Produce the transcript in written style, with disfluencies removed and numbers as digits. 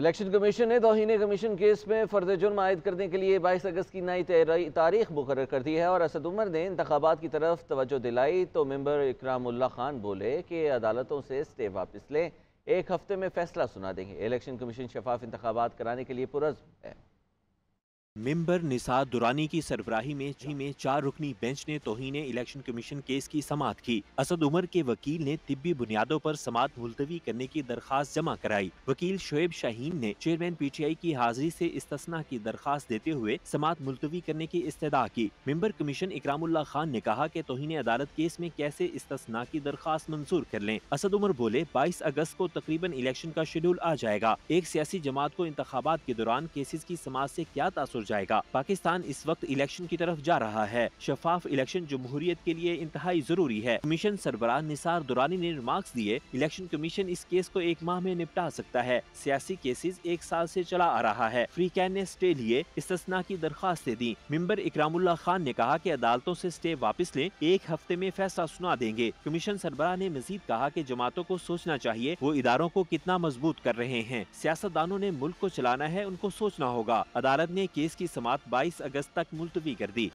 Election commission ने तौहीन commission case में फर्द जुर्म आयद करने के लिए 22 अगस्त की नई तारीख मुकर्रर कर दी है और असद उमर ने इंतखाबात की तरफ तवज्जो दिलाई तो मेंबर इकरामुल्लाह खान बोले कि अदालतों से स्टे वापस लें, 1 हफ्ते में फैसला सुना देंगे। इलेक्शन कमीशन शफाफ इंतखाबात कराने के लिए पुरज़्म है। मेंबर निसाद दुरानी की सरबराही में 4 रुकनी बेंच ने तौहीन इलेक्शन कमीशन केस की समाअत की। असद उमर के वकील ने तिब्बी बुनियादों पर समाअत मुलतवी करने की दरख्वास्त जमा कराई। वकील शोएब शाहीन ने चेयरमैन PTI की हाजिरी से इस्तिस्ना की दरख्वास्त देते हुए समाअत मुलतवी करने की इस्तदा की। मेंबर कमीशन इकरामुल्लाह खान ने कहा कि तौहीन अदालत केस में कैसे इस्तिस्ना की दरख्वास्त मंजूर कर लें। असद उमर बोले 22 अगस्त को तकरीबन इलेक्शन का शेड्यूल आ जाएगा। एक सियासी जमात को इंतखाबात के दौरान केसेज की समाअत से क्या तासुर जाएगा। पाकिस्तान इस वक्त इलेक्शन की तरफ जा रहा है। शफाफ इलेक्शन जमहूरियत के लिए इंतहाई जरूरी है। कमीशन सरबराह निसार दुरानी ने रिमार्क्स दिए, इलेक्शन कमीशन इस केस को 1 माह में निपटा सकता है। सियासी केसेस 1 साल से चला आ रहा है। फ्री कैन ने स्टे लिए, इस्तिस्ना की दरख्वास्तें दी। मेंबर इकरामुल्ला खान ने कहा की अदालतों से स्टे वापस लें, 1 हफ्ते में फैसला सुना देंगे। कमीशन सरबराह ने मजीद कहा की जमातों को सोचना चाहिए वो इदारों को कितना मजबूत कर रहे हैं। सियासतदानों ने मुल्क को चलाना है, उनको सोचना होगा। अदालत ने केस की समाअत 22 अगस्त तक मुलतवी कर दी।